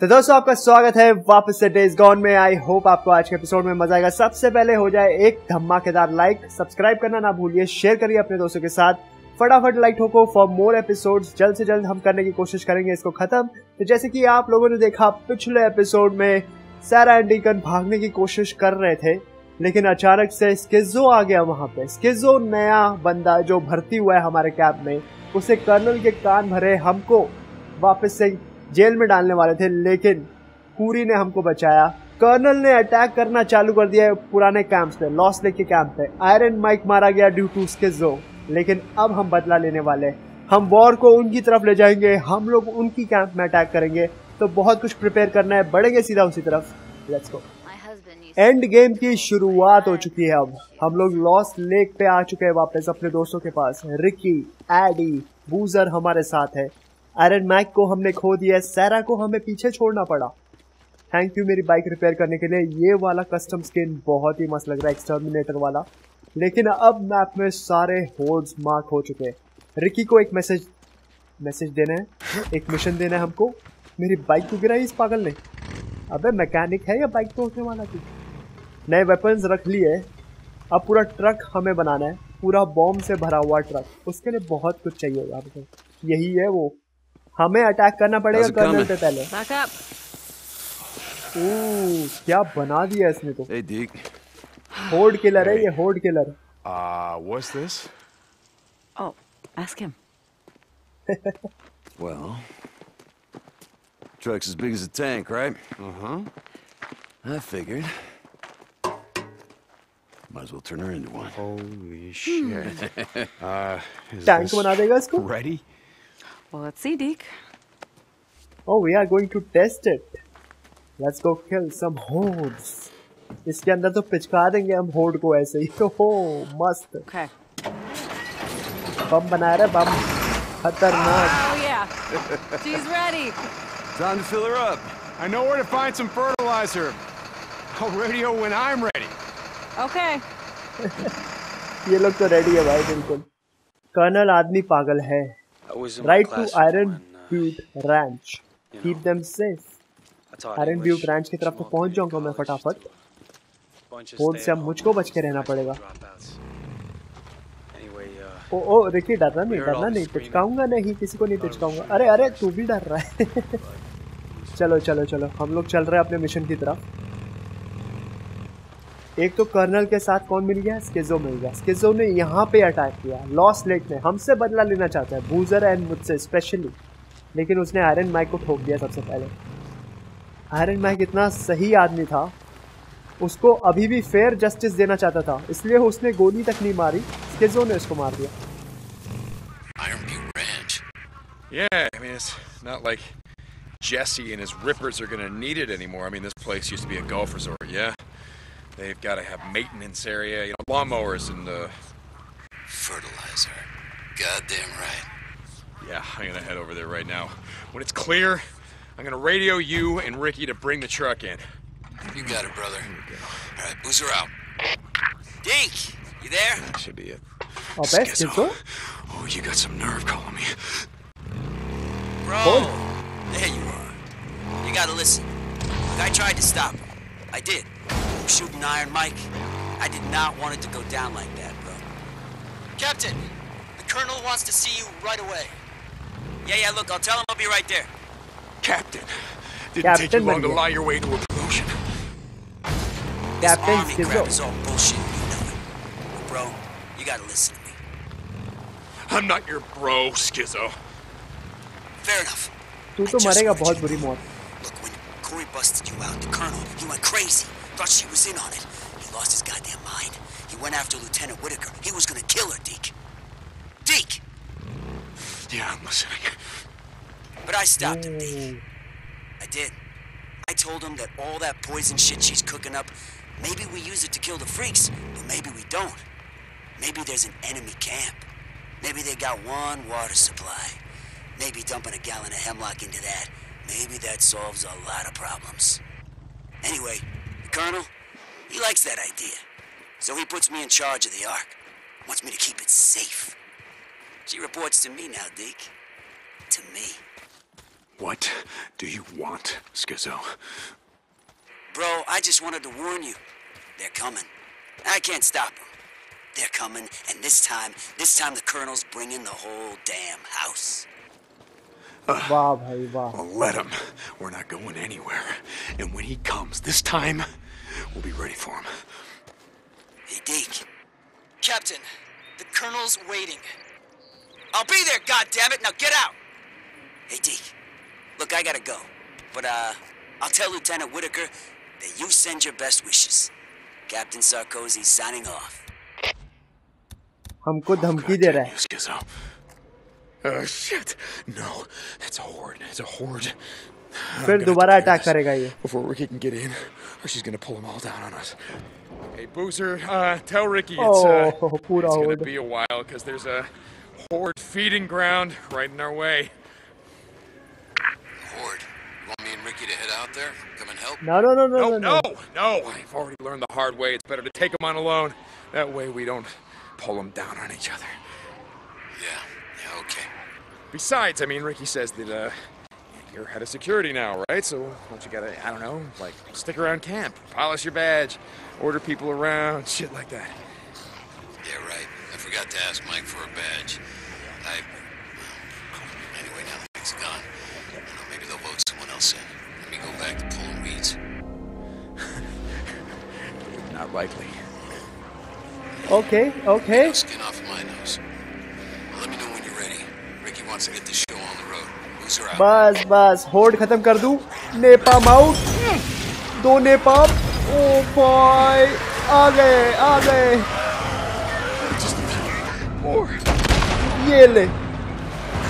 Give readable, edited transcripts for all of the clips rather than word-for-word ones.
तो दोस्तों आपका स्वागत है वापस से डेज गॉन में। आई होप आपको आज के एपिसोड में मजा आएगा। सबसे पहले हो जाए एक धमाकेदार लाइक, सब्सक्राइब करना ना भूलिए, शेयर करिए अपने दोस्तों के साथ, फटाफट लाइक ठोको फॉर मोर एपिसोड्स। जल्द से जल्द हम करने की कोशिश करेंगे इसको खत्म। तो जैसे कि आप लोगों ने देखा पिछले एपिसोड में सारा एंड डीकन भागने की कोशिश कर रहे थे, लेकिन अचानक से स्किज़ो आ गया वहाँ पे। स्किज़ो नया बंदा जो भर्ती हुआ है हमारे कैब में, उसे कर्नल के कान भरे हमको वापस से जेल में डालने वाले थे, लेकिन पूरी ने हमको बचाया। कर्नल ने अटैक करना चालू कर दिया पुराने कैंप्स पे, लॉस लेक के कैंप पे। आयरन माइक मारा गया ड्यू टू स्किज़ो, लेकिन अब हम बदला लेने वाले। हम वॉर को उनकी तरफ ले जाएंगे, हम लोग उनकी कैंप में अटैक करेंगे। तो बहुत कुछ प्रिपेयर करना है, बढ़ेंगे सीधा उसी तरफ। Let's go. एंड गेम की शुरुआत हो चुकी है। अब हम लोग लॉस लेक पे आ चुके हैं वापस अपने दोस्तों के पास। रिकी, एडी, बूजर हमारे साथ है। आयरन मैक को हमने खो दिया, सैरा को हमें पीछे छोड़ना पड़ा। थैंक यू मेरी बाइक रिपेयर करने के लिए। ये वाला कस्टम स्किन बहुत ही मस्त लग रहा है, एक्सटर्मिनेटर वाला। लेकिन अब मैप में सारे होर्ड्स मार्क हो चुके हैं। रिकी को एक मैसेज देना है, एक मिशन देना है हमको। मेरी बाइक को गिराई इस पागल ने। अबे मैकेनिक है या बाइक को उठने वाला थी। नए वेपन्स रख लिए। अब पूरा ट्रक हमें बनाना है, पूरा बॉम्ब से भरा हुआ ट्रक। उसके लिए बहुत कुछ चाहिए होगा आपको। यही है वो, हमें अटैक करना पड़ेगा कर्नल पे पहले। क्या बना दिया इसने तो। होर्ड किलर है ये, horde killer. What's this? Oh, ask him. Well, truck's as big as a tank, right? I figured. Might as well turn her into one. Holy shit. Tank बना देगा इसको? Ready? Well, let's see, Deke. Oh, we are going to test it. Let's go kill some hordes. इसके अंदर तो पिचका देंगे हम horde को ऐसे ही। तो हो मस्त। Okay. बम बना रहे, बम खतरनाक। Oh yeah. She's ready. Time to fill her up. I know where to find some fertilizer. I'll radio when I'm ready. Okay. ये लोग तो रेडी है भाई बिल्कुल। कर्नल आदमी पागल है। Right to Iron Butte Ranch. Keep them safe. Iron Butte Ranch की तरफ तो पहुंच जाऊंगा मैं फटाफट। फोन से अब मुझको बच के रहना पड़ेगा। ओ रिकी डरना नहीं, पिचकाऊंगा नहीं, किसी को नहीं पिचकाऊंगा। अरे अरे तू भी डर रहा है। चलो चलो चलो, हम लोग चल रहे हैं अपने मिशन की तरफ। एक तो कर्नल के साथ कौन मिल गया, स्किज़ो मिल गया। स्किज़ो ने यहाँ पे अटैक किया लॉस लेक में, हमसे बदला लेना चाहता है, बूजर एंड मुझसे स्पेशली। लेकिन उसने आयरन माइक को ठोक दिया सबसे पहले। आयरन माइक इतना सही आदमी था, उसको अभी भी फेयर जस्टिस देना चाहता था, इसलिए उसने गोली तक नहीं मारी। स्किज़ो ने उसको मार दिया। Yeah, I mean, it's not like Jesse and his rippers are going to need it anymore. I mean, this place used to be a golf resort, yeah? They've got to have maintenance area, you know, lawnmowers and fertilizer. Goddamn right. Yeah, I'm gonna head over there right now. When it's clear, I'm gonna radio you and Ricky to bring the truck in. You got it, brother. All right, boozer out. Dink, you there? That should be it. Oh, best is good. Oh, you got some nerve calling me, bro. There you are. You gotta listen. Look, I tried to stop him. I did. Shooting Iron Mike. I did not want it to go down like that, bro. Captain, the colonel wants to see you right away. Yeah, look, I'll tell him I'll be right there. Captain, didn't take you long to lie your way to a promotion. Captain, this army crap is all bullshit, you know it. Bro, you gotta listen to me. I'm not your bro, Skizzo. Fair enough. You will die a very bad death. Look, when Corey busted you out, the colonel, you went crazy. Thought she was in on it. He lost his goddamn mind. He went after Lieutenant Whitaker. He was gonna kill her, Deke. Deke! Yeah, I'm listening. But I stopped him, Deke. I did. I told him that all that poison shit she's cooking up, maybe we use it to kill the freaks, but maybe we don't. Maybe there's an enemy camp. Maybe they got one water supply. Maybe dumping a gallon of hemlock into that, maybe that solves a lot of problems. Anyway, Colonel, he likes that idea, so he puts me in charge of the Ark. Wants me to keep it safe. She reports to me now, Deke. To me. What do you want, Skizzo? Bro, I just wanted to warn you. They're coming. I can't stop them. They're coming, and this time the Colonel's bringing the whole damn house. Bob, hey, Bob. Well, let him. We're not going anywhere. And when he comes this time, we'll be ready for him. Hey, Deke. Captain, the Colonel's waiting. I'll be there, goddammit. Now get out. Hey, Deke. Look, I gotta go. But, I'll tell Lieutenant Whitaker that you send your best wishes. Captain Sarkozy signing off. हमको धमकी दे रहा है. Oh shit! No, that's a horde. It's a horde. फिर दोबारा attack करेगा ये. Before Ricky can get in, or she's gonna pull them all down on us. Hey Boozer, tell Ricky it's gonna be a while because there's a horde feeding ground right in our way. Horde. You want me and Ricky to head out there? Come and help? No. I've already learned the hard way. It's better to take them on alone. That way we don't pull them down on each other. Yeah, okay. Besides, I mean, Ricky says that, you're head of security now, right? So, don't you gotta, I don't know, like, stick around camp, polish your badge, order people around, shit like that. Yeah, right. I forgot to ask Mike for a badge. Anyway, now the Mike's gone. I don't know, maybe they'll vote someone else in. Let me go back to pulling weeds. Not likely. Okay. Skin off my nose. Well, let me know when you're ready. Ricky wants to get the show on the road. Loser out. Bas. Horde khatam kar do. Napalm out. Do napalm. Oh boy. Aa gaye. More. Ye le.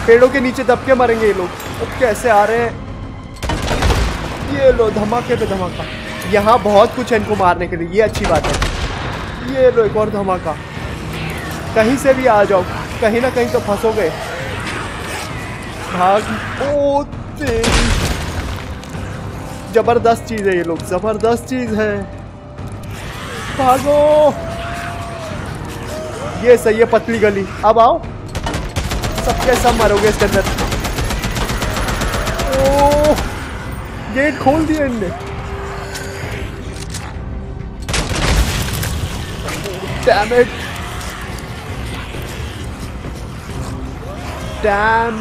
पेड़ों के नीचे दब के मरेंगे ये लोग. अब कैसे आ रहे हैं? ये लो धमाके पे धमाका. यहाँ बहुत कुछ है इनको मारने के लिए. ये अच्छी बात है. ये लो एक और धमाका. कहीं से भी आ जाओ, कहीं ना कहीं तो फंसोगे. भाग. ओ तेरी जबरदस्त चीज है ये लोग, जबरदस्त चीज है. भागो. ये सही है पतली गली. अब आओ, सबके सब मरोगे इसके अंदर. ओ गेट खोल दिया इनने. Damn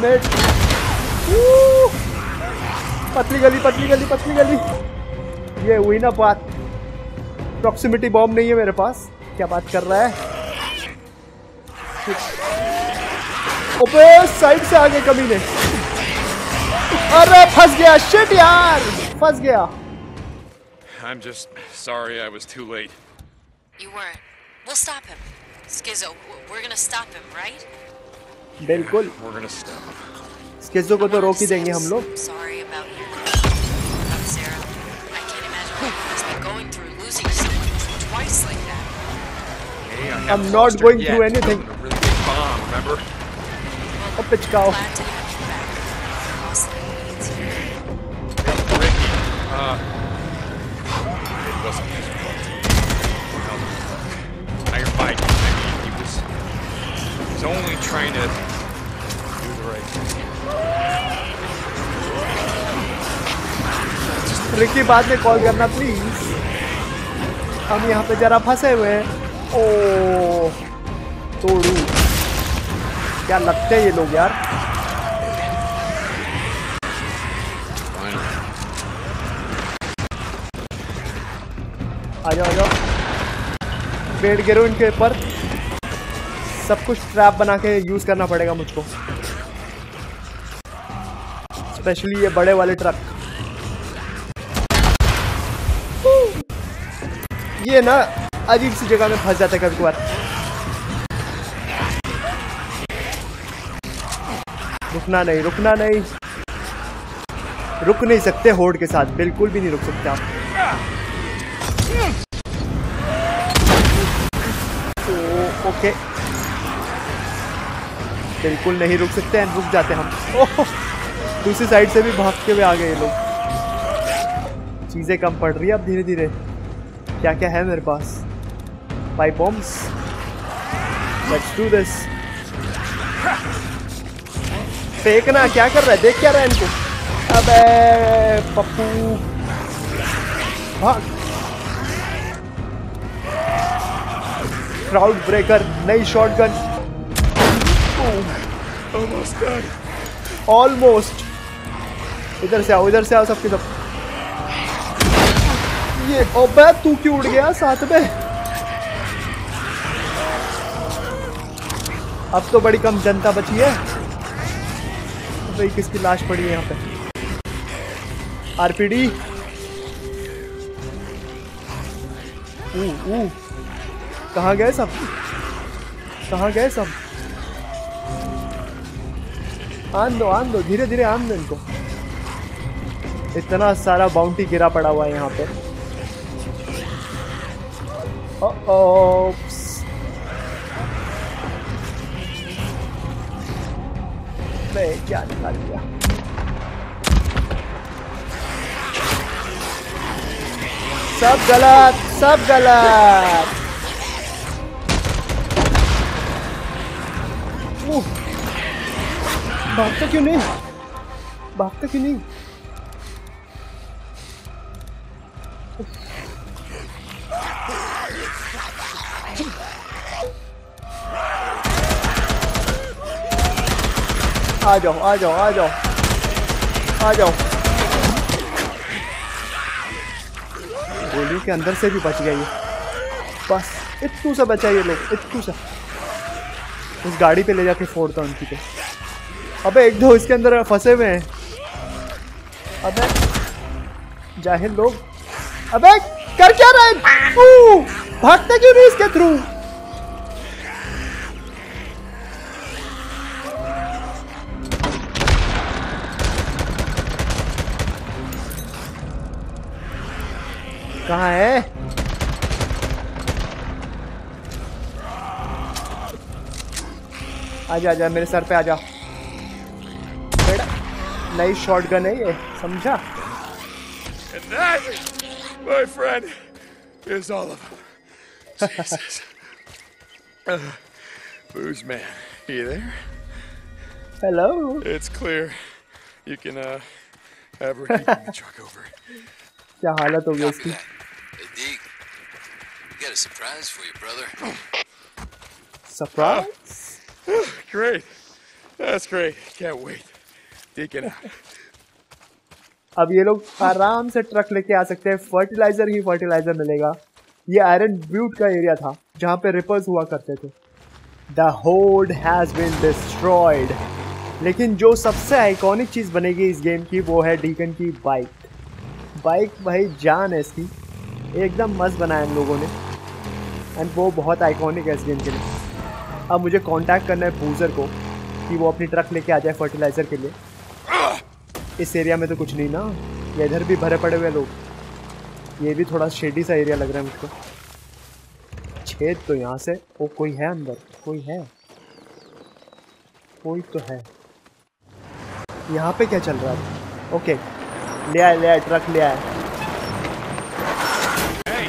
it. Woo! पतली गली. ये हुई ना बात. प्रॉक्सिमिटी बॉम्ब नहीं है मेरे पास. क्या बात कर रहा है? ओपे साइड से आगे कमीने. अरे फंस गया. शिट यार, फंस गया. I'm just sorry I was too late. You weren't. We'll stop him. Skizzo, we're gonna stop him, right? बिल्कुल. We're gonna stop him. Skizzo को तो रोक ही देंगे हम लोग. Sorry about you. I'm Sarah. I can't imagine what you must be going through losing someone twice like that. Hey, I'm not going through anything. A really big bomb, remember? Oh, पिचकाओ. It wasn't his fault. Iron Mike, I mean, he was only trying to do the right thing. Ricky, बाद में call करना please. हम यहाँ पे जरा फंसे हुए हैं. ओ तोड़ू. क्या लगते हैं ये लोग यार? आ जाओ. पेड़ गिरो इनके ऊपर. सब कुछ ट्रैप बना के यूज करना पड़ेगा मुझको, स्पेशली ये बड़े वाले ट्रक. ये ना अजीब सी जगह में फंस जाते कभी कभार. रुकना नहीं. रुक नहीं सकते होर्ड के साथ, बिल्कुल भी नहीं रुक सकते आप. ओके, बिल्कुल नहीं रुक सकते हैं. रुक जाते हम. ओह, दूसरी साइड से भी भाग के भी आ गए ये लोग. चीज़ें कम पड़ रही है अब धीरे धीरे. क्या क्या है मेरे पास? Pipe bombs. Let's do this. फेंकना क्या कर रहा है? देख क्या रहा है इनको? Abe! Papu! Fuck! Crowd breaker, नई shotgun. Almost dead. Almost. इधर से आओ सबके सब. ये अबे तू क्यों उड़ गया साथ में? अब तो बड़ी कम जनता बची है. भाई किसकी लाश पड़ी है यहाँ पे? आरपीडी. ओ कहाँ गए सब? कहाँ गए सब? आन दो धीरे धीरे आन दो इनको. इतना सारा बाउंटी गिरा पड़ा हुआ है यहाँ पे. मैं क्या निकाल दिया. सब गलत, सब गलत. भागता क्यों नहीं? भागता क्यों नहीं? आ जाओ आ जाओ आ जाओ आ जाओ. गोली के अंदर से भी बच गई. बस इतनू सा बचा ये लोग, इतनू सा. उस गाड़ी पे ले जाके फोड़ता उनकी पे. अबे एक दो इसके अंदर फंसे हुए हैं. अबे जाहिल लोग. अबे कर क्या रहे हैं? भागते क्यों नहीं इसके थ्रू? कहाँ है? आजा मेरे सर पे आजा बेटा. नई शॉटगन है ये, समझा? And that, my friend, is all of them. Jesus. Booze man, you there? Hello. It's clear. You can have her keeping the truck over. क्या हालत हो गई इसकी? Deke, we got a surprise for you, brother. Surprise? Great. That's great. Can't wait. Deacon out. अब ये लोग आराम से ट्रक लेके आ सकते हैं. फर्टिलाइजर ही फर्टिलाइजर मिलेगा. ये आयरन ब्यूट का एरिया था जहाँ पे रिपर्स हुआ करते थे. The horde has been destroyed. लेकिन जो सबसे आइकॉनिक चीज बनेगी इस गेम की वो है डीकन की बाइक. बाइक भाई जान है इसकी. एकदम मस्त बनाया हम लोगों ने. एंड वो बहुत आइकॉनिक है इस गेम के लिए. अब मुझे कांटेक्ट करना है बूजर को कि वो अपनी ट्रक लेके आ जाए फर्टिलाइज़र के लिए. इस एरिया में तो कुछ नहीं ना. ये इधर भी भरे पड़े हुए लोग. ये भी थोड़ा शेडी सा एरिया लग रहा है मुझको. छेद तो यहाँ से. ओ कोई है अंदर. कोई है. कोई तो है. यहाँ पे क्या चल रहा है? ओके ले आए ट्रक ले आए.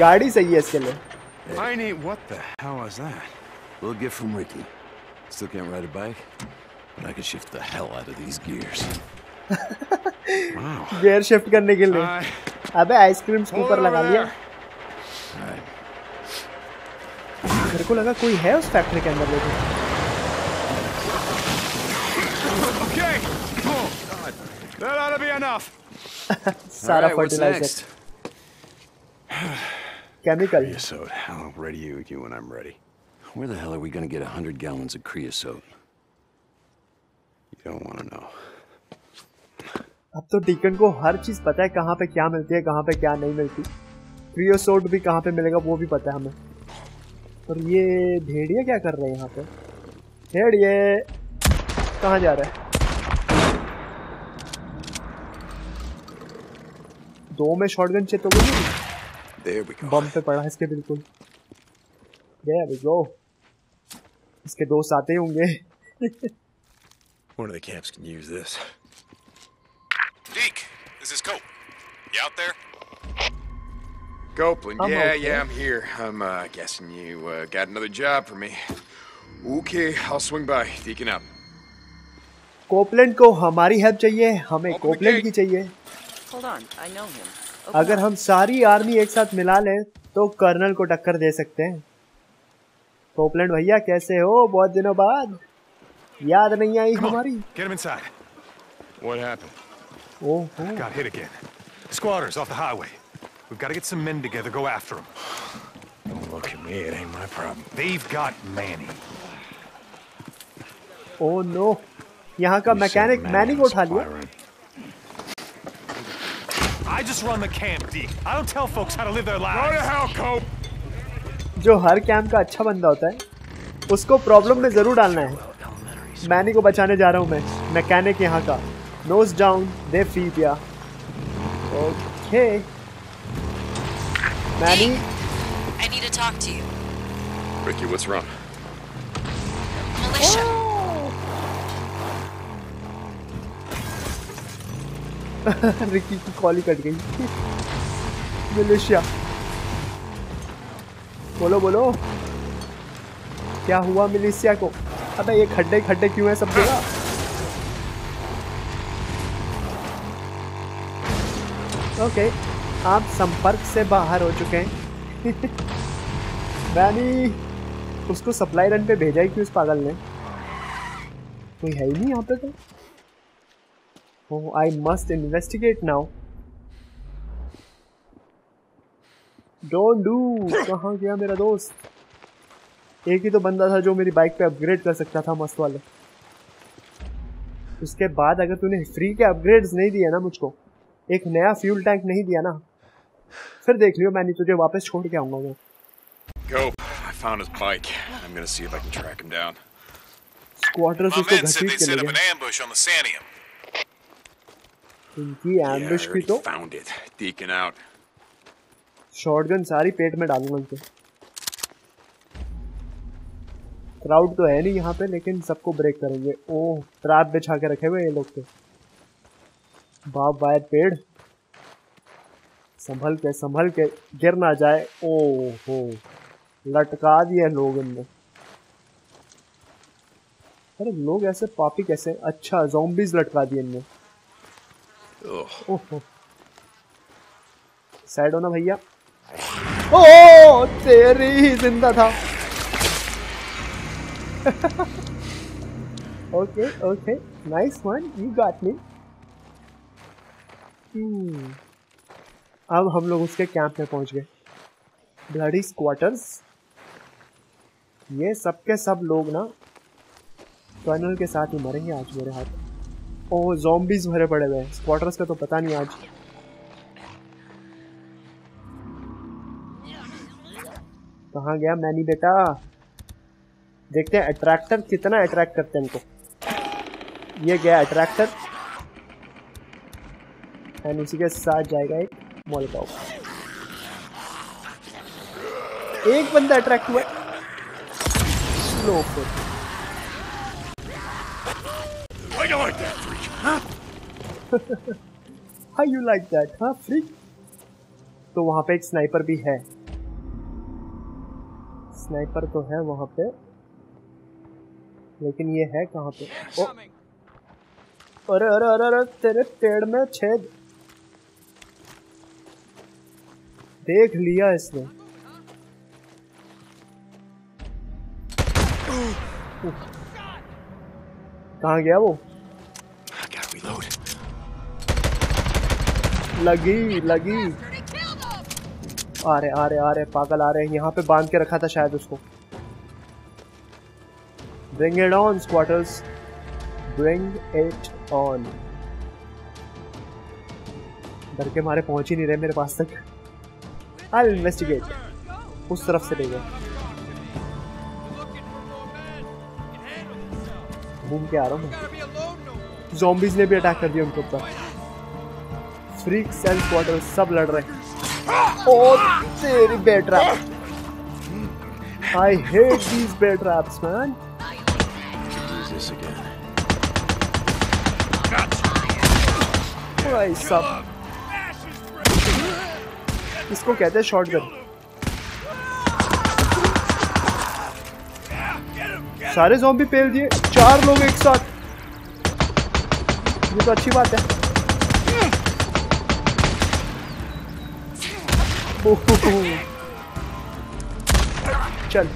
गाड़ी सही है इसके लिए. Manny, what the hell was that? We'll get from Ricky. Still can't ride a bike, but I can shift the hell out of these gears. Wow. Gear shift करने के लिए. अबे आइसक्रीम स्कूपर लगा लिया. मेरे को लगा कोई है उस फैक्ट्री के अंदर लेकिन. Okay. Cool. That ought to be enough. सारा fertiliser. Chemical. Creosote. I'll radio you when I'm ready. Where the hell are we going to get 100 gallons of creosote? You don't want to know. अब तो deacon को हर चीज पता है. कहाँ पे क्या मिलती है, कहाँ पे क्या नहीं मिलती. क्रियोसोट भी कहाँ पे मिलेगा वो भी पता है हमें. और ये भेड़िया क्या कर रहे हैं यहाँ पे? भेड़िया कहाँ जा रहा है? दो में शॉटगन चेक हो गई. बम पे पड़ा है इसके बिल्कुल. There we go. इसके दोस्त आते होंगे. One of the camps can use this. Deke, this is Cope. You out there? Copeland, yeah, I'm here. I'm guessing you got another job for me. Okay, I'll swing by. Deacon up. Copeland को हमारी help चाहिए, हमें Copeland की चाहिए। अगर हम सारी army एक साथ मिला लें तो कर्नल को टक्कर दे सकते हैं। कोपलैंड भैया कैसे हो, बहुत दिनों बाद, याद नहीं आई हमारी। Oh no! यहाँ का मैकेनिक मैनी को उठा लिया। जो हर कैंप का अच्छा बंदा होता है उसको प्रॉब्लम में जरूर डालना है। मैनी को बचाने जा रहा हूँ मैं, मैकेनिक यहाँ का। नोज डाउन दे फी पिया। Okay Manny, I need to talk to you. Ricky, what's wrong? Militia. Ricky की कॉल ही कट गई। मिलिशिया, बोलो बोलो क्या हुआ मिलिशिया को? अबे ये खड्डे खड्डे क्यों है सब जगह? ओके, आप संपर्क से बाहर हो चुके हैं। मैनी, उसको सप्लाई रन पे भेजा ही क्यों इस पागल ने? कोई है ही नहीं यहाँ पे तो। Oh, I must investigate now. Don't do. कहाँ गया मेरा दोस्त? एक ही तो बंदा था जो मेरी बाइक पे अपग्रेड कर सकता था मस्त वाले। उसके बाद अगर तूने फ्री के अपग्रेड्स नहीं दिया ना मुझको, एक नया फ्यूल टैंक नहीं दिया ना, फिर देख लियो मैंने, तुझे वापस छोड़ के आऊंगा मैं। Go. I found his bike. I'm going to see if I can track him down. Squatters उसको घसीट के ले गए। इनकी ambush की तो found it. Deacon out. Shotgun सारी पेट में डालूंगा इनके। Crowd तो है नहीं यहाँ पे, लेकिन सबको ब्रेक करेंगे। ओह, ट्रैप बिछा के रखे हुए ये लोग तो। बाप वायर पेड़, संभल के गिर ना जाए। ओहो, लटका दिए लोग इनमें। अरे लोग ऐसे पापी कैसे? अच्छा, ज़ॉम्बीज़ लटका दिए इनमें। ओहो, साइड होना भैया। ओह, तेरी ही जिंदा था। Okay okay, nice one, you got me. अब हम लोग उसके कैंप में पहुंच गए। ब्लडी स्क्वाटर्स, ये सबके सब लोग ना कर्नल के साथ ही मरेंगे आज मेरे हाथ। ओह, ज़ॉम्बीज़ भरे पड़े हुए हैं। स्क्वाटर्स का तो पता नहीं आज। कहाँ गया मैनी बेटा? देखते हैं अट्रैक्टर कितना अट्रैक्ट करते हैं इनको। ये गया अट्रैक्टर, एंड उसी के साथ जाएगा एक मॉलकॉप। एक बंदा अट्रैक्ट हुआ। How you like that, huh, freak? तो वहां पे एक स्नाइपर भी है। स्नाइपर तो है वहां पे, लेकिन ये है कहाँ पे? अरे अरे अरे अरे, तेरे पेड़ में छेद देख लिया इसने। कहाँ गया वो? लगी लगी, आ रहे पागल आ रहे। यहाँ पे बांध के रखा था शायद उसको। Bring it on squatters, bring it on. डर के मारे पहुंच ही नहीं रहे मेरे पास तक। I'll investigate. उस तरफ से ले गए, घूम के आ रहा हूँ। ज़ॉम्बीज़ ने भी अटैक कर दिया उनके ऊपर। फ्रीक्स एंड स्क्वाडर्स सब लड़ रहे हैं। ओह, तेरी bear trap. I hate these bear traps man. भाई साहब, इसको कहते हैं शॉटगन। सारे ज़ॉम्बी पेल दिए, चार लोग एक साथ। Skizzo, ci bate. चल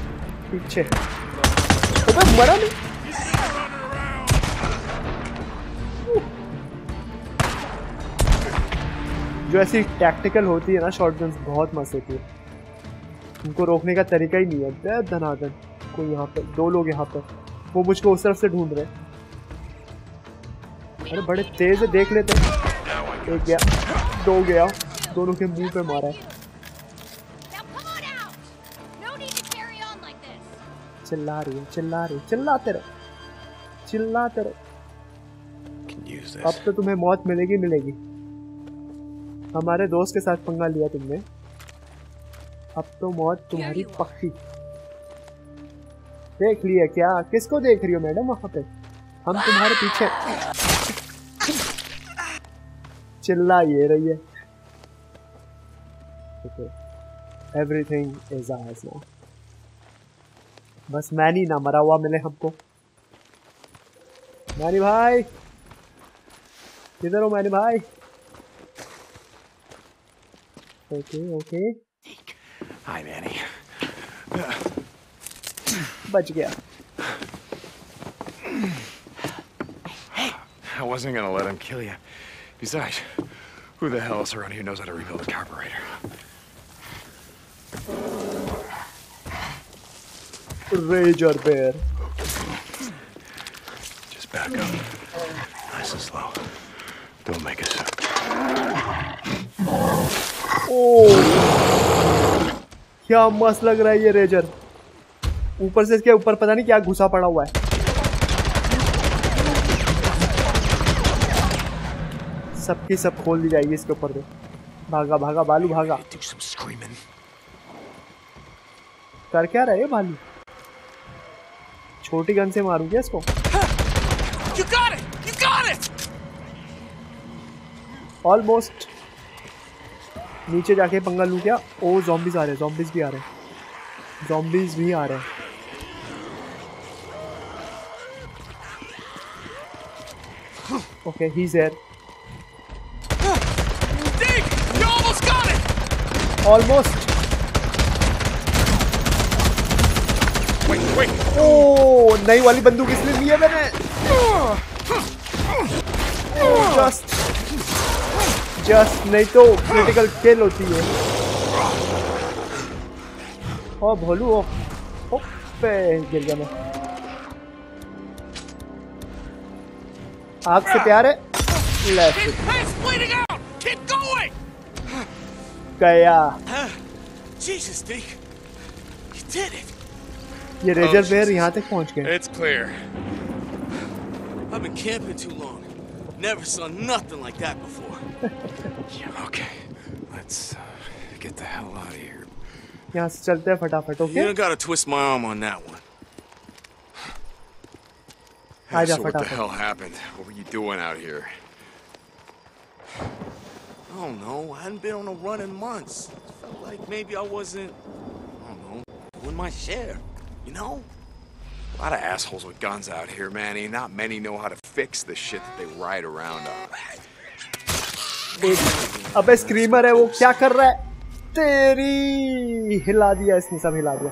पीछे अबे मरा नहीं जो ऐसी टैक्टिकल होती है ना शॉटगन्स बहुत मस्त होती है उनको रोकने का तरीका ही नहीं है बेहद धनाधन कोई यहाँ पर दो लोग यहाँ पर वो मुझको उस तरफ से ढूंढ रहे हैं अरे बड़े तेज है देख लेते हैं एक गया दो गया दोनों के मुंह पे मारा है चिल्लाते रहो अब तो तुम्हें मौत मिलेगी मिलेगी हमारे दोस्त के साथ पंगा लिया तुमने अब तो मौत तुम्हारी पक्की देख लिया क्या किसको देख रही हो मैडम वहां पे हम तुम्हारे पीछे चिल्ला ये रही है एवरीथिंग इज आवर्स नाउ बस मैनी ना मरा हुआ मिले हमको मैनी भाई किधर हो मैनी भाई ओके ओके हाय मैनी बच गया I wasn't going to let him kill you. Besides, who the hell else around here knows how to rebuild a carburetor? Rager bear. Just back up. Nice and slow. Don't make us. Oh! क्या मस्त लग रहा है ये razor ऊपर से इसके ऊपर पता नहीं क्या घुसा पड़ा हुआ है सबकी सब खोल दी जाएगी इसके ऊपर भागा भागा बालू भागा कर क्या रहा है बालू छोटी गन से मारूं क्या इसको ऑलमोस्ट नीचे जाके पंगा लूं क्या ओ ज़ॉम्बीज़ आ रहे ज़ॉम्बीज़ भी आ रहे okay he is there almost ओ नई वाली बंदूक इसलिए ली है मैंने जस्ट नहीं तो क्रिटिकल किल होती है ओ भोलू ओ पे गिर गया मैं आग से प्यार है गया ये रेजर बेयर यहाँ तक पहुँच गए। It's clear. I've been camping too long. Never saw nothing like that before. Yeah, okay. Let's get the hell out of here. यहाँ से चलते हैं फटाफट okay? You gotta twist my arm on that one. So what the hell happened? What were you doing out here? I don't know. I hadn't been on a run in months. Felt like maybe I wasn't. I don't know. Doing my share. You know, a lot of assholes with guns out here, Manny. Not many know how to fix the shit that they ride around on. अबे screamer है वो क्या कर रहा है? तेरी हिला दिया इसने सब हिला दिया।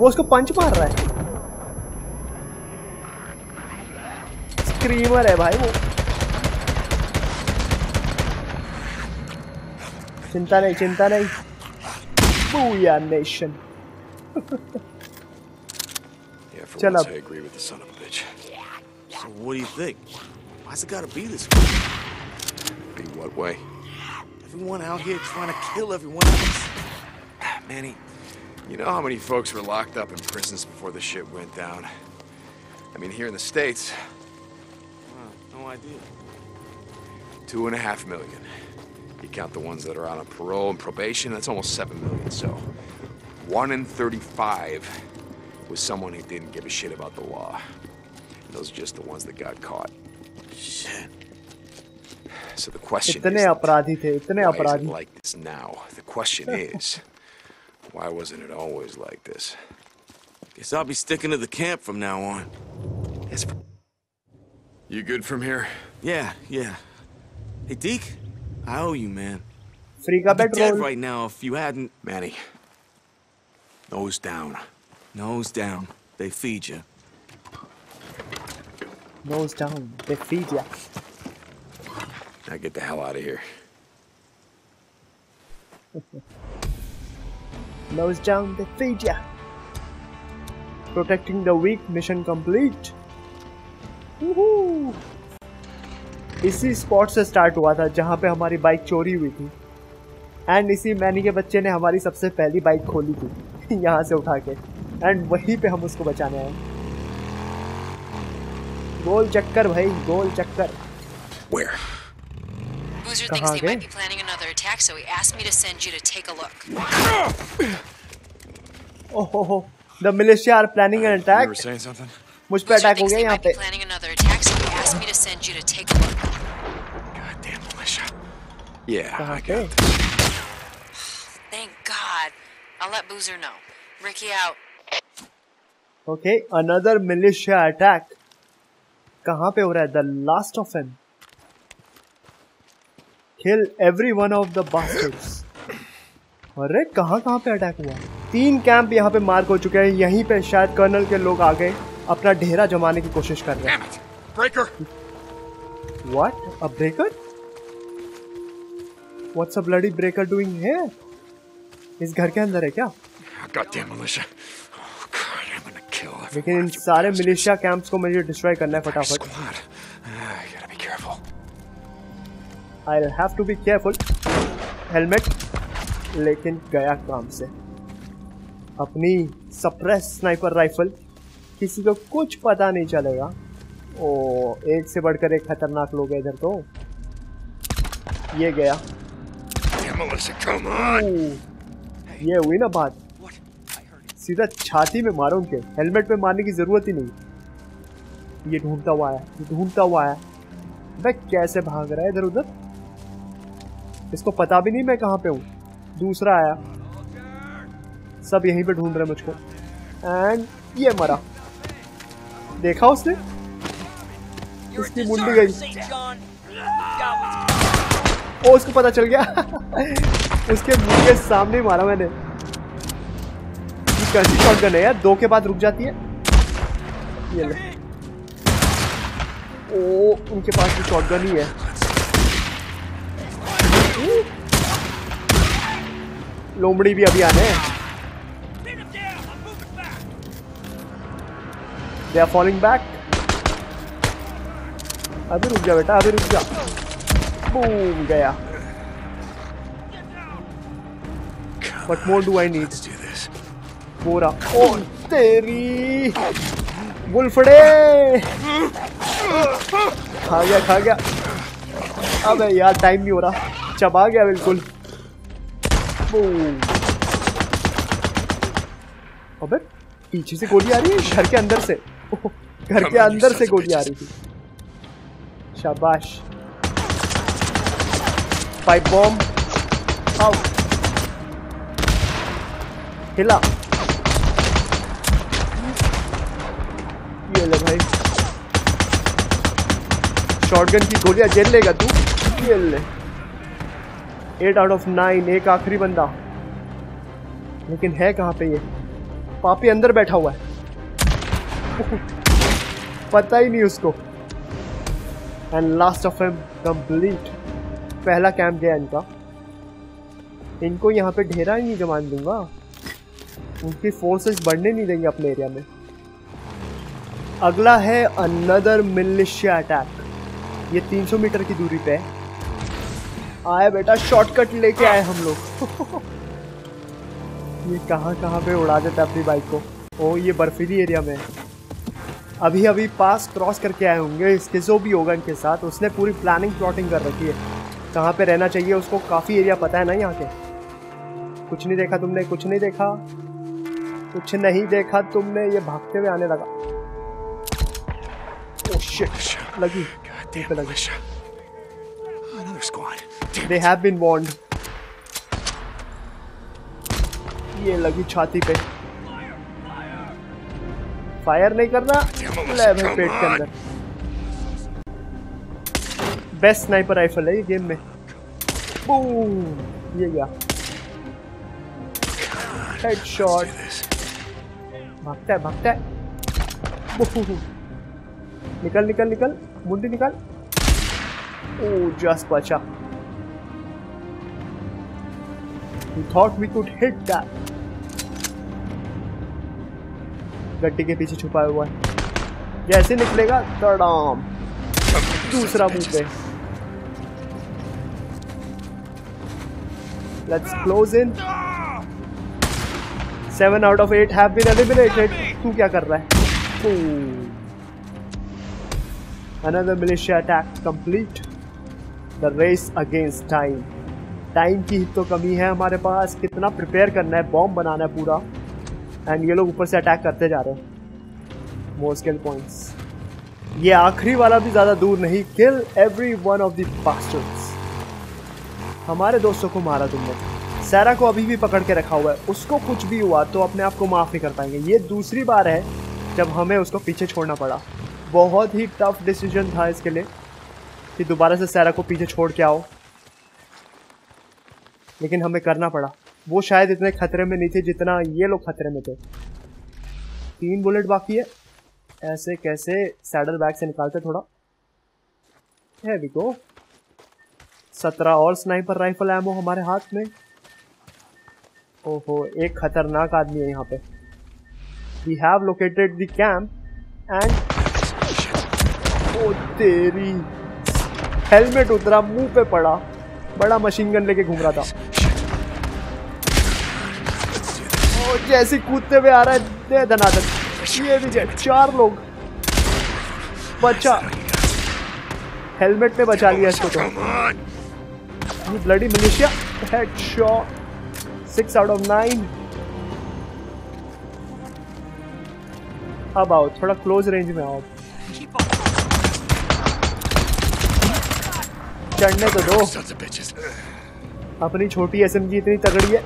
वो उसको पंच मार रहा है। Screamer है भाई वो। चिंता नहीं Booyah nation. Chal ab. I agree with the son of a bitch. So what do you think? Why's it gotta be this way? Be what way? Everyone out here trying to kill everyone else. Manny, you know how many folks were locked up in prisons before the shit went down? I mean, here in the States... Well, no idea. 2.5 million. You count the ones that are out on parole and probation, that's almost 7 million, so... 1 in 35... was someone who didn't give a shit about the law. And those are just the ones that got caught. Shit. So the question is like this now. The question is, why wasn't it always like this? Guess I'll be sticking to the camp from now on. You good from here? Yeah. Hey, Deke, I owe you, man. I'd be dead right now if you hadn't... Manny, nose down. Nose down. They feed you. Nose down. They feed you. Now get the hell out of here. Nose down. They feed you. Protecting the weak. Mission complete. Woohoo! इसी spot से start हुआ था जहाँ पे हमारी bike चोरी हुई थी एंड इसी मैनी के बच्चे ने हमारी सबसे पहली बाइक खोली थी यहाँ से उठा के एंड वहीं पे हम उसको बचाने आए। गोल चक्कर भाई, गोल चक्कर। कहाँ गए? ओहो, the militia are planning an attack. मुझ पे अटैक हो गया यहाँ पे। Yeah, I got it. Thank God. I'll let Boozer know. Ricky out. Okay, another militia attack. कहाँ पे हो रहा है? The last of them. Kill every one of the bastards. अरे कहाँ पे अटैक हुआ? 3 कैंप यहाँ पे मार्क हो चुके हैं. यहीं पे शायद कर्नल के लोग आ गए अपना ढेरा जमाने की कोशिश कर रहे हैं. Breaker. What? A breaker? What's a bloody breaker doing here? इस घर के अंदर है क्या? Goddamn militia! Oh God, I'm gonna kill everyone. लेकिन इन सारे militia camps को मुझे destroy करना है फटाफट. I gotta be careful. I'll have to be careful. Helmet. लेकिन गया काम से. अपनी suppressed sniper rifle. किसी को कुछ पता नहीं चलेगा. ओ, एक से बढ़कर एक खतरनाक लोग है इधर तो. ये गया. ये हुई ना बात, सीधा छाती में मारो उनके. हेलमेट पे मारने की जरूरत ही नहीं. ये ढूंढता हुआ है, ढूंढता हुआ है. मैं कैसे भाग रहा है इधर उधर, इसको पता भी नहीं मैं कहाँ पे हूँ. दूसरा आया, सब यहीं पे ढूंढ रहे मुझको. एंड ये मरा, देखा उसने, इसकी मुंडी गई. ओ, उसको पता चल गया. उसके मुंह के सामने ही मारा मैंने. कैसी शॉटगन है यार, 2 के बाद रुक जाती है. ये ले. ओ, उनके पास भी शॉटगन ही है. लोमड़ी भी अभी आने. They are falling back. अभी रुक जा बेटा, अभी रुक जा. Boom, गया. What more do I need? पूरा. ओ तेरी बुलफड़े, खा गया खा गया. अबे यार टाइम नहीं हो रहा, चबा गया बिल्कुल. Boom. अबे पीछे से गोली आ रही है, घर के अंदर से. घर के अंदर से गोली आ रही थी. शाबाश. Pipe bomb. Out. हिला. ये ले भाई, शॉटगन की गोलियां जेल लेगा तू. ये ले. 8 out of 9. एक आखिरी बंदा. लेकिन है कहाँ पे ये पापी? अंदर बैठा हुआ है, पता ही नहीं उसको. And last of him complete. पहला कैंप गया इनका. इनको यहाँ पे ढेरा ही नहीं जमान दूंगा. उनकी फोर्सेस बढ़ने नहीं देंगे अपने एरिया में. अगला है अनदर मिलिशिया अटैक. ये 300 मीटर की दूरी पे है. आए बेटा, शॉर्टकट लेके आए हम लोग. ये कहाँ पे उड़ा देता अपनी बाइक को. ओ, ये बर्फीली एरिया में है. अभी अभी पास क्रॉस करके आए होंगे. स्किज़ो भी होगा इनके साथ. उसने पूरी प्लानिंग प्लॉटिंग कर रखी है कहाँ पे रहना चाहिए उसको. काफ़ी एरिया पता है ना यहाँ के. कुछ नहीं देखा तुमने, कुछ नहीं देखा, कुछ नहीं देखा तुमने. ये भागते हुए आने लगा. ओह शिट, लगी. They have been warned. ये लगी छाती पे. फायर नहीं करना. ले भाई पेट के अंदर. बेस्ट स्नाइपर राइफल है ये गेम में। बूम, ये गया हेडशॉट। भागता है भागता है, निकल निकल निकल मुंडी निकल। ओ जस्ट बचा, we thought we could hit that। गड्ढे के पीछे छुपा हुआ है, जैसे निकलेगा तड़ाम दूसरा मुंह पे। Let's close in. 7 out of 8 have been eliminated. तू क्या कर रहा है? Another militia attack complete. The race against time. Time की ही तो कमी है हमारे पास। कितना prepare करना है, बॉम्ब बनाना है पूरा। And ये लोग ऊपर से attack करते जा रहे हैं। More skill points. ये आखिरी वाला भी ज़्यादा दूर नहीं। Kill every one of the bastards. हमारे दोस्तों को मारा तुमने। सारा को अभी भी पकड़ के रखा हुआ है, उसको कुछ भी हुआ तो अपने आप को माफ़ नहीं कर पाएंगे। ये दूसरी बार है जब हमें उसको पीछे छोड़ना पड़ा। बहुत ही टफ डिसीजन था इसके लिए कि दोबारा से सारा को पीछे छोड़ के आओ, लेकिन हमें करना पड़ा। वो शायद इतने खतरे में नहीं थे जितना ये लोग खतरे में थे। 3 बुलेट बाकी है। ऐसे कैसे सैडल बैग से निकालते थोड़ा। है देखो 17 और स्नाइपर राइफल एमो हमारे हाथ में। ओहो, एक खतरनाक आदमी है यहाँ पे। We have located the camp and ओ तेरी हेलमेट उतरा मुंह पे पड़ा। बड़ा मशीन गन लेके घूम रहा था। ओ जैसे कूदते हुए आ रहा है धनाधन। ये भी जेट 4 लोग बचा, हेलमेट ने बचा लिया इसको तो। ये bloody militia. Headshot. 6 out of 9। अब आओ थोड़ा क्लोज रेंज में आओ, चढ़ने तो दो। अपनी छोटी एसएमजी इतनी तगड़ी है।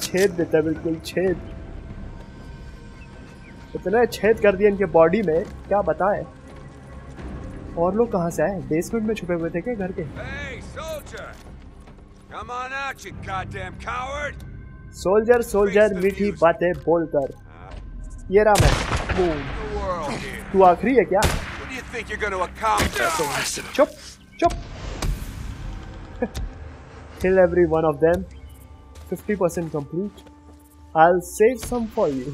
छेद देता है, बिल्कुल छेद। इतना छेद कर दिया इनके बॉडी में, क्या बताए। और लोग कहाँ से आए? बेसमेंट में छुपे हुए थे क्या घर के? सोल्जर सोल्जर मीठी बातें बोलकर ये राम है। तू आखिरी है क्या? चुप चुप। Kill every one of them. 50% complete. I'll save some for you.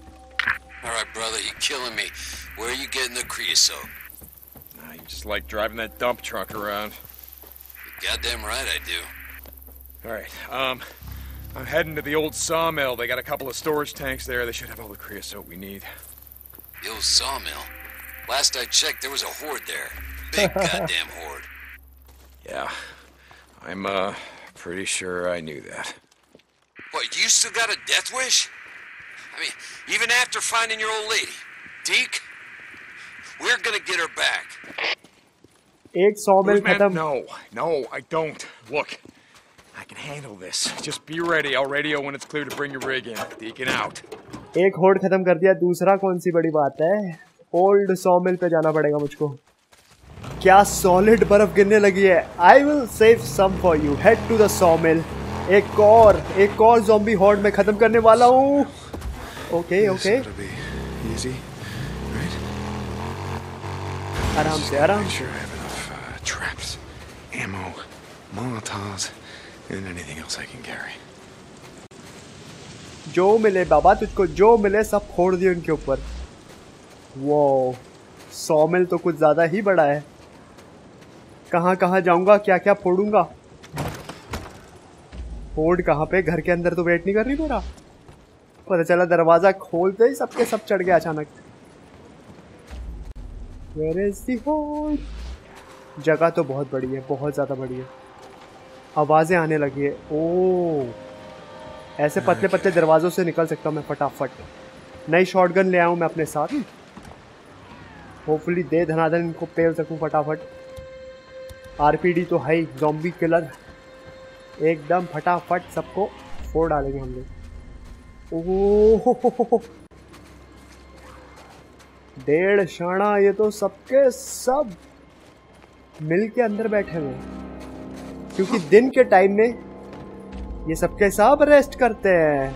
All right, brother, you're killing me. Where are you getting the creosote? You just like driving that dump truck around. You're goddamn right I do. All right, I'm heading to the old sawmill. They got a couple of storage tanks there. They should have all the creosote we need. The old sawmill? Last I checked, there was a horde there. Big goddamn horde. Yeah, I'm pretty sure I knew that. What, you still got a death wish? I mean, even after finding your old lady, Deke? We're gonna get her back. Ek sawmill khatam. No, I don't. Look, I can handle this. Just be ready. I'll radio when it's clear to bring your rig in. Deacon out. एक horde खत्म कर दिया, दूसरा कौन सी बड़ी बात है? Old sawmill पे जाना पड़ेगा मुझको। क्या solid बर्फ गिरने लगी है। I will save some for you. Head to the sawmill. एक और zombie horde में खत्म करने वाला हूँ। Okay. Easy. आराम से आराम। जो मिले बाबा तुझको, जो मिले सब फोड़ दिए उनके ऊपर। वो सॉमिल तो कुछ ज्यादा ही बड़ा है। कहाँ कहाँ जाऊंगा, क्या क्या फोड़ूंगा। फोड़ कहाँ पे? घर के अंदर तो वेट नहीं कर रही मेरा। पता चला दरवाजा खोलते ही सबके सब चढ़ गया अचानक। Where is the horde? जगह तो बहुत बड़ी है, बहुत ज़्यादा बड़ी है। आवाज़ें आने लगी है। ओह, ऐसे पतले पतले दरवाज़ों से निकल सकता हूँ मैं फटाफट। नई शॉटगन ले आऊँ मैं अपने साथ। होपफुली दे धनाधन इनको पेल सकूँ फटाफट। आरपीडी तो है ही, ज़ॉम्बी किलर। एकदम फटाफट सबको फोड़ डालेंगे हम लोग। ओहो 1.5 शाना, ये तो सबके सब मिल के अंदर बैठे हुए हैं क्योंकि दिन के टाइम में ये सबके सब रेस्ट करते हैं।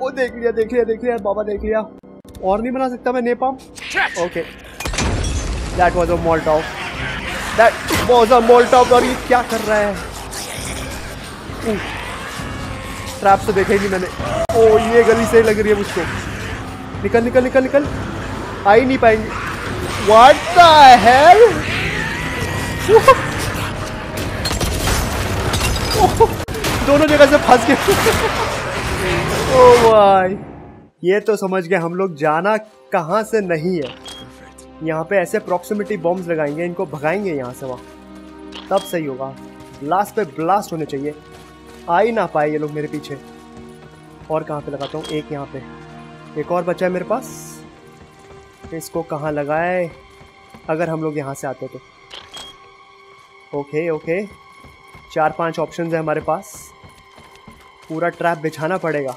ओ देख लिया बाबा, देख लिया। और नहीं बना सकता मैं napalm. Okay that was a molotov. और ये क्या कर रहा है? ट्रैप तो देखे ही नहीं मैंने। ओ ये गली से लग रही है मुझको। निकल आ ही नहीं पाएंगे। What the hell. दोनों जगह से फंस गए। ओ भाई ये तो समझ गए हम लोग जाना कहाँ से नहीं है। यहाँ पे ऐसे प्रॉक्सिमिटी बॉम्ब्स लगाएंगे, इनको भगाएंगे यहाँ से वहाँ, तब सही होगा। ब्लास्ट पे ब्लास्ट होने चाहिए। आ ही ना पाए ये लोग मेरे पीछे। और कहाँ पे लगाता हूँ? एक यहाँ पे एक और बचा है मेरे पास। इसको कहाँ लगाए अगर हम लोग यहाँ से आते तो? ओके 4-5 ऑप्शंस है हमारे पास। पूरा ट्रैप बिछाना पड़ेगा।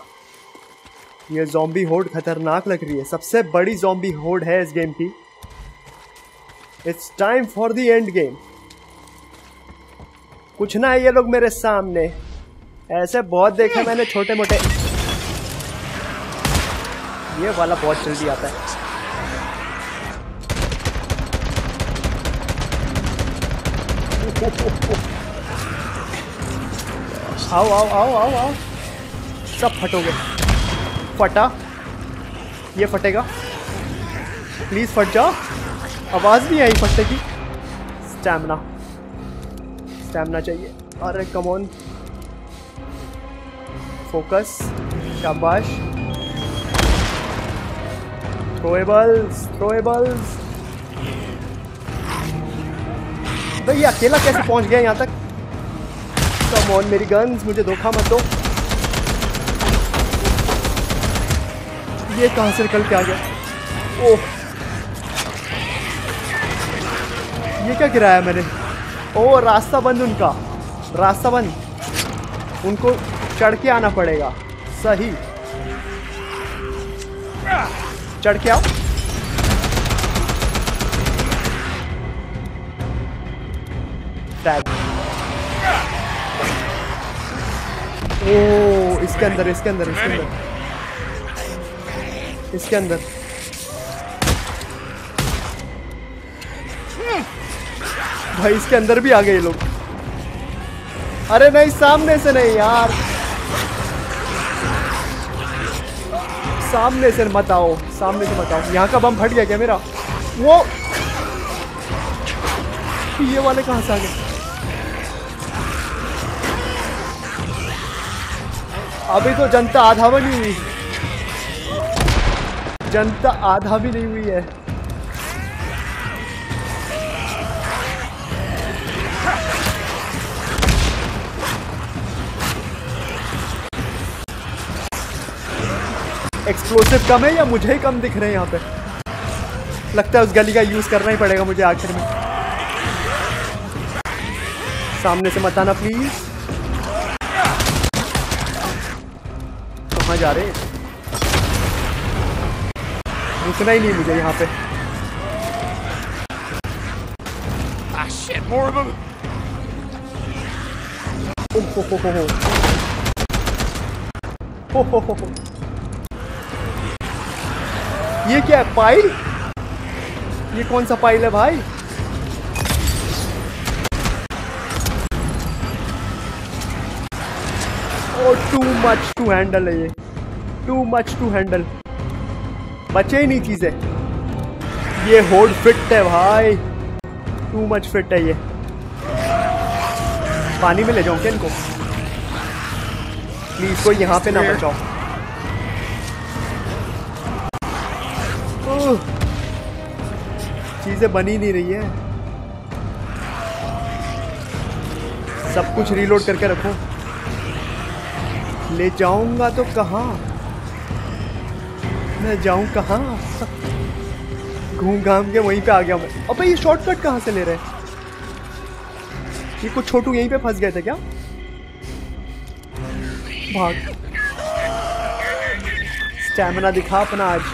ये ज़ॉम्बी होड खतरनाक लग रही है, सबसे बड़ी ज़ॉम्बी होड है इस गेम की। It's time for the end game. कुछ ना है ये लोग मेरे सामने। ऐसे बहुत देखे मैंने छोटे मोटे। ये वाला बहुत जल्दी आता है। आओ सब फटोगे। फटा, ये फटेगा। प्लीज फट जा। आवाज़ नहीं आई फटने की। स्टैमिना चाहिए। अरे कम ऑन, फोकस, शाबाश। थ्रोएबल्स। भाई ये अकेला कैसे पहुंच गया यहाँ तक? कम ऑन मेरी गन्स, मुझे धोखा मत दो। ये कहाँ से निकल के आ गया? ओह ये क्या गिराया मैंने? ओह रास्ता बंद। उनको चढ़ के आना पड़ेगा। सही, चढ़ के आओ। ओह इसके अंदर। भाई इसके अंदर भी आ गए ये लोग। अरे नहीं, सामने से नहीं यार, सामने से मत आओ। यहाँ का बम फट गया क्या मेरा? वो ये वाले कहाँ से आ गए? अभी तो जनता आधा भी नहीं हुई है। एक्सप्लोसिव कम है या मुझे ही कम दिख रहे हैं यहाँ पे? लगता है उस गली का यूज करना ही पड़ेगा मुझे आखिर में। सामने से मत आना प्लीज। जा रहे, रुकना ही नहीं मुझे यहाँ पे। हो। ये क्या है? पाइल? ये कौन सा पाइल है भाई? Too much to handle. बचे ही नहीं चीजें। ये होड फिट है भाई, टू मच फिट है ये। पानी में ले जाऊं क्या इनको? प्लीज कोई यहाँ पे ना बचाओ। चीजें बनी नहीं रही है। सब कुछ रीलोड करके रखो। ले जाऊंगा तो कहाँ मैं जाऊं? कहाँ घूम घाम के वहीं पे आ गया मैं। अबे ये शॉर्टकट कहाँ से ले रहे हैं? ये कुछ छोटू यहीं पे फंस गए थे क्या? भाग स्टैमिना दिखा अपना आज।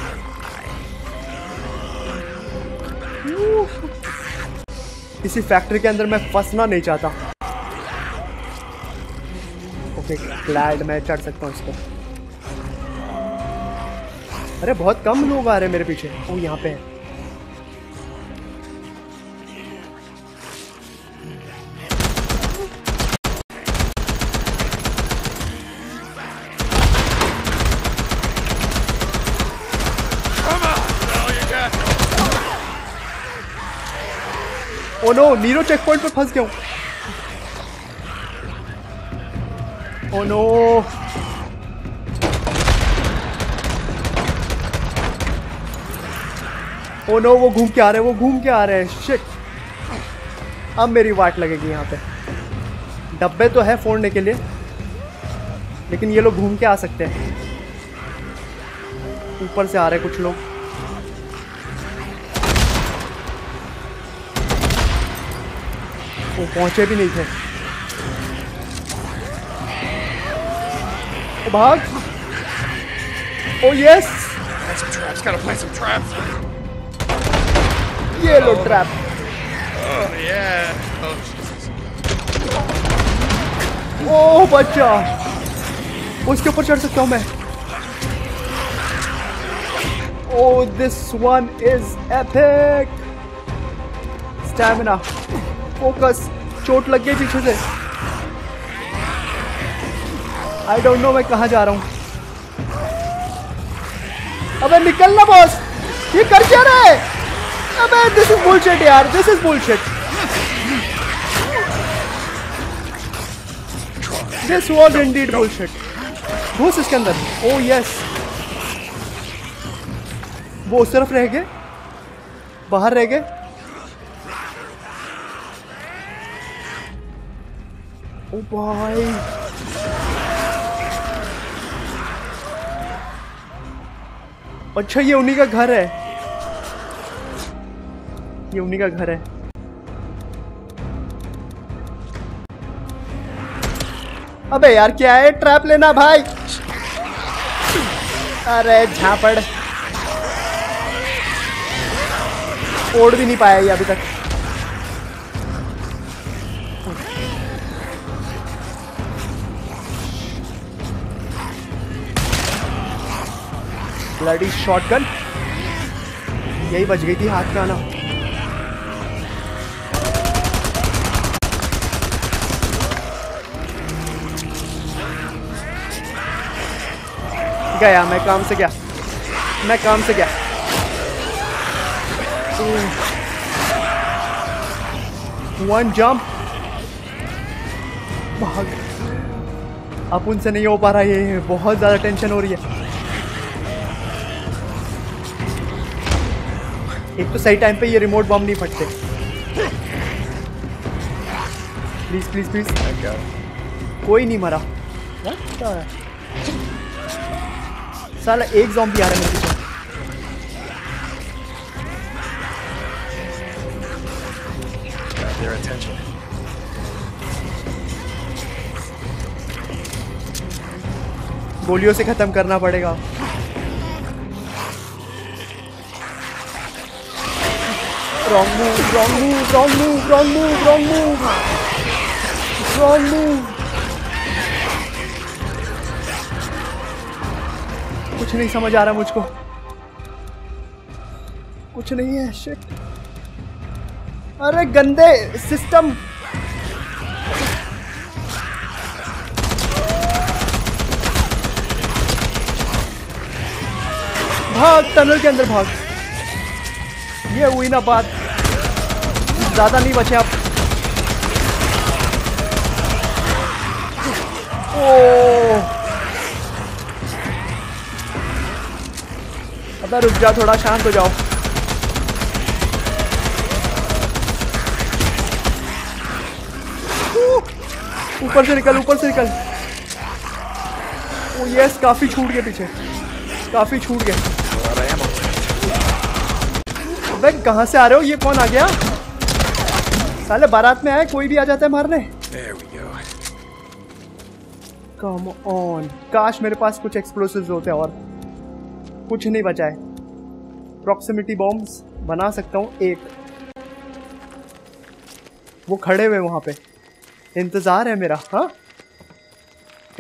इसी फैक्ट्री के अंदर मैं फंसना नहीं चाहता। ओके ग्लैड मैं चढ़ सकता हूँ इसको। अरे बहुत कम लोग आ रहे हैं मेरे पीछे। वो यहाँ पे है। Oh no Nero checkpoint पर फंस गया हूँ। ओह नो ओह नो वो घूम के आ रहे हैं, वो घूम के आ रहे हैं। शिट अब मेरी वाट लगेगी यहाँ पे। डब्बे तो है फोड़ने के लिए लेकिन ये लोग घूम के आ सकते हैं। ऊपर से आ रहे हैं कुछ लोग। वो पहुंचे भी नहीं थे। ओ भाग। ओ यस ये लो ट्रैप। ओह बच्चा उसके ऊपर चढ़ सकता हूँ मैं। Oh this one is epic. Stamina focus. चोट लग गई पीछे से। आई डोंट नो मैं कहाँ जा रहा हूँ। अबे निकलना बॉस ये कर क्या रहा है। अबे दिस इज बुलशिट यार, this is bullshit. This was indeed bullshit. घुस इसके अंदर। ओ यस वो उस तरफ रह गए, बाहर रह गए। ओ भाई अच्छा ये उन्हीं का घर है, ये उन्हीं का घर है। अबे यार क्या है ट्रैप लेना भाई। अरे झापड़ ओढ़ भी नहीं पाया ये अभी तक। ब्लडी शॉटगन यही बच गई थी हाथ में आना। गया मैं काम से, गया मैं काम से, गया। वन जंप भाग। अब उनसे नहीं हो पा रहा, ये बहुत ज्यादा टेंशन हो रही है। एक तो सही टाइम पे ये रिमोट बम नहीं फटते। प्लीज प्लीज प्लीज कोई नहीं मरा। साला एक ज़ॉम्बी आ रहा है मेरे पीछे। गोलियों से खत्म करना पड़ेगा। Wrong move, wrong move, wrong move, wrong move, wrong move, wrong move. कुछ नहीं समझ आ रहा मुझको, कुछ नहीं है। शिट अरे गंदे सिस्टम। भाग टनल के अंदर भाग। ये हुई ना बात, ज्यादा नहीं बचे आप। ओ अब रुक जा, थोड़ा शांत हो जाओ। ऊपर से निकल, ऊपर से निकल। ओ यस काफी छूट गए पीछे, काफी छूट गए। अबे कहाँ से आ रहे हो, ये कौन आ गया साले। बारात में आए, कोई भी आ जाता है मारने। कम ऑन काश मेरे पास कुछ एक्सप्लोसिव्स होते और कुछ नहीं बचा है। प्रॉक्सिमिटी बॉम्ब्स बना सकता हूँ एक। वो खड़े हुए वहाँ पे, इंतज़ार है मेरा। हाँ,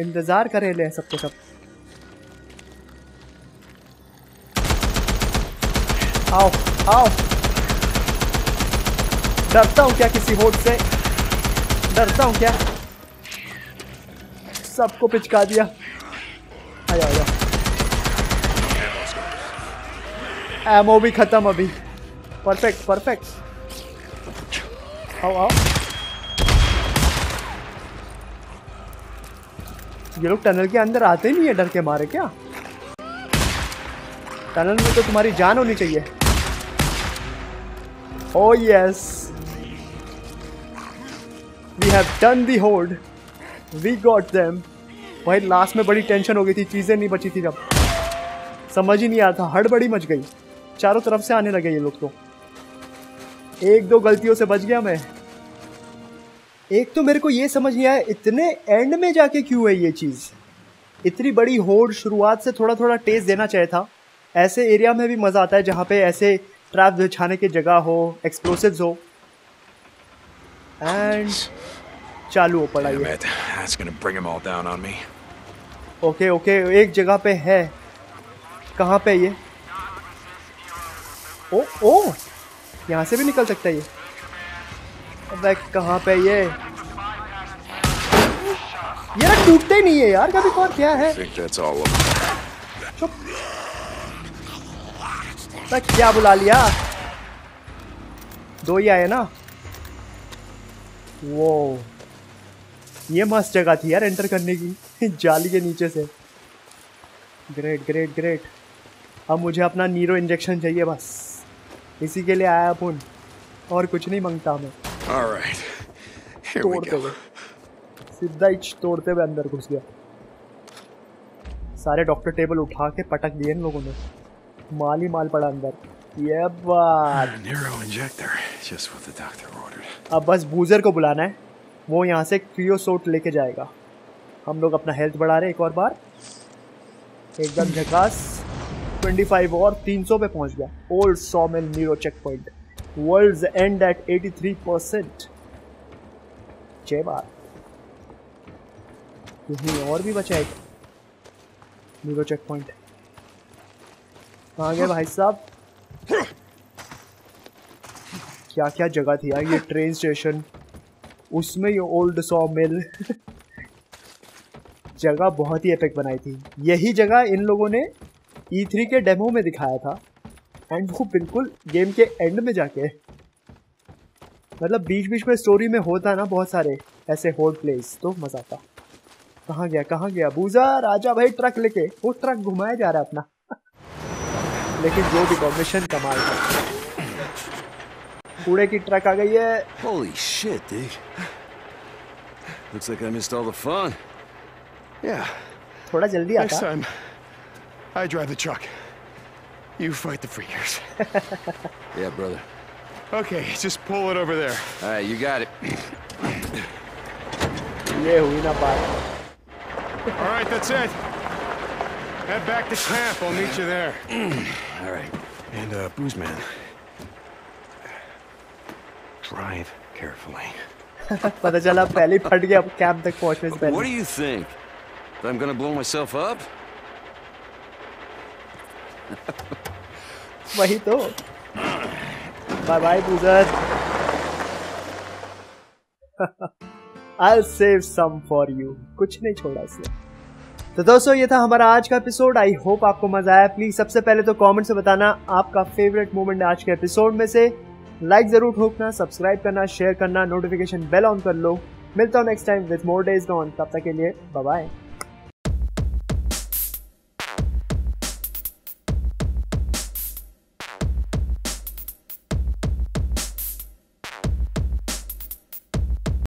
इंतज़ार करे ले सबको सब। आओ आओ, डरता हूँ क्या किसी होड़ से? डरता हूँ क्या? सबको पिचका दिया। आ जाओ आ जाओ। एमओ भी खत्म अभी। Perfect perfect. आओ आओ। ये लोग टनल के अंदर आते ही नहीं है डर के मारे क्या? टनल में तो तुम्हारी जान होनी चाहिए। Oh yes, we have done the horde, we got them. भाई लास्ट में बड़ी टेंशन हो गई थी, चीज़ें नहीं बची थी, जब समझ ही नहीं आता, हड़बड़ी मच गई, चारों तरफ से आने लगे ये लोग। तो एक दो गलतियों से बच गया मैं। एक तो मेरे को ये समझ नहीं आया इतने एंड में जाके क्यों है ये चीज़। इतनी बड़ी होड़ शुरुआत से थोड़ा थोड़ा टेस्ट देना चाहिए था। ऐसे एरिया में भी मज़ा आता है जहाँ पे ऐसे ट्रैप बिछाने की जगह हो, एक्सप्लोसिव्स हो। एंड चालू पड़ा ये। ओके ओके, एक जगह पे है। कहाँ पे ये? ओ ओ, यहाँ से भी निकल सकता है ये। अबे कहाँ पे ये टूटते नहीं है यार कभी। कौन क्या है? क्या बुला लिया? दो ही आए ना। वो ये मस्त जगह थी यार एंटर करने की, जाली के नीचे से। Great great great. अब मुझे अपना नीरो इंजेक्शन चाहिए, बस इसी के लिए आया अपन, और कुछ नहीं मांगता मैं। तोड़ते हुए सीधा ही तोड़ते हुए अंदर घुस गया। सारे डॉक्टर टेबल उठा के पटक दिए इन लोगों ने, माल ही माल पड़ा अंदर। ये बात। अब बस बूजर को बुलाना है, वो यहाँ से क्रियोसोट लेके जाएगा। हम लोग अपना हेल्थ बढ़ा रहे एक और बार, एकदम झकास। 25 और 300 पे पहुँच गया। Old sawmill Nero checkpoint, world's end at 83%। 6 बार। यही और भी बचा है नीरो चेकपॉइंट। कहाँ गए भाई साहब? क्या क्या जगह थी यार। ये ट्रेन स्टेशन, उसमें ये ओल्ड सॉ मिल। जगह बहुत ही एपिक बनाई थी। यही जगह इन लोगों ने E3 के डेमो में दिखाया था, एंड वो बिल्कुल गेम के एंड में जाके। मतलब बीच बीच में स्टोरी में होता ना बहुत सारे ऐसे होल्ड प्लेस, तो मज़ा आता। कहाँ गया कहाँ गया बूजा? राजा भाई ट्रक लेके, वो ट्रक घुमाया जा रहा है अपना। लेकिन जो भी कमीशन कमाल था। कूड़े की ट्रक आ गई है। Holy shit, dude. Looks like I missed all the fun. Yeah. थोड़ा जल्दी आता। Next time, I drive the truck. You fight the freakers. Yeah, brother. Okay, just pull it over there. All right, you got it. ये हुई ना बात। All right, that's it. Head back to camp. I'll meet you there. All right. And booze man. Drive carefully. पता चला पहले फट गया camp तक पहुंचने से पहले। What do you think? That I'm gonna blow myself up? वही तो। Bye bye boozer. I'll save some for you. कुछ नहीं छोड़ा इसने। तो दोस्तों ये था हमारा आज का एपिसोड। आई होप आपको मजा आया। प्लीज सबसे पहले तो कमेंट से बताना आपका फेवरेट मोमेंट आज के एपिसोड में से। लाइक जरूर ठोकना, सब्सक्राइब करना, शेयर करना, नोटिफिकेशन बेल ऑन कर लो। मिलता हूँ next time with more days gone. तब तक के लिए बाय बाय।